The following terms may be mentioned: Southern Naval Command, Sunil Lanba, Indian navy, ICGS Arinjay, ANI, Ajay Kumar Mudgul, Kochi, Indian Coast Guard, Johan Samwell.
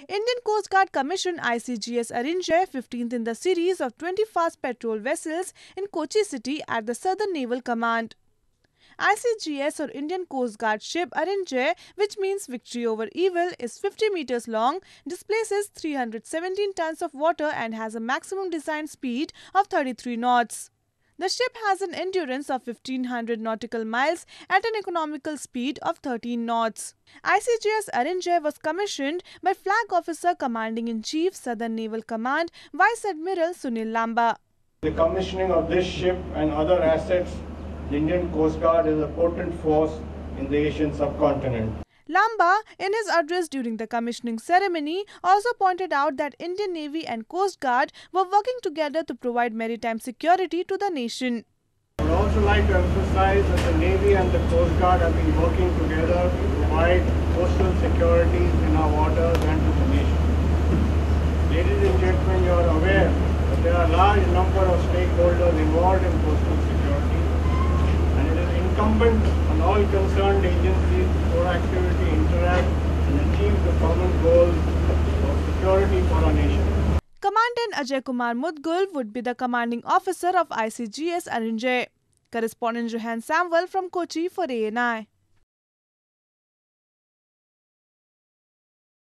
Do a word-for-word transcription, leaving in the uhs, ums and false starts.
Indian Coast Guard commissioned I C G S Arinjay, fifteenth in the series of twenty fast patrol vessels in Kochi city at the Southern Naval Command. I C G S or Indian Coast Guard ship Arinjay, which means victory over evil, is fifty meters long, displaces three hundred seventeen tons of water and has a maximum design speed of thirty-three knots. The ship has an endurance of fifteen hundred nautical miles at an economical speed of thirteen knots. I C G S Arinjay was commissioned by Flag Officer Commanding-in-Chief, Southern Naval Command, Vice Admiral Sunil Lanba. The commissioning of this ship and other assets, the Indian Coast Guard is a potent force in the Asian subcontinent. Lanba, in his address during the commissioning ceremony, also pointed out that Indian Navy and Coast Guard were working together to provide maritime security to the nation. I would also like to emphasize that the Navy and the Coast Guard have been working together to provide coastal security in our waters and to the nation. Ladies and gentlemen, you are aware that there are a large number of stakeholders involved in coastal security, and it is incumbent on all concerned agencies to proactively interact and achieve the common goals of security for our nation. Commandant Ajay Kumar Mudgul would be the commanding officer of I C G S Arinjay. Correspondent Johan Samwell from Kochi for A N I.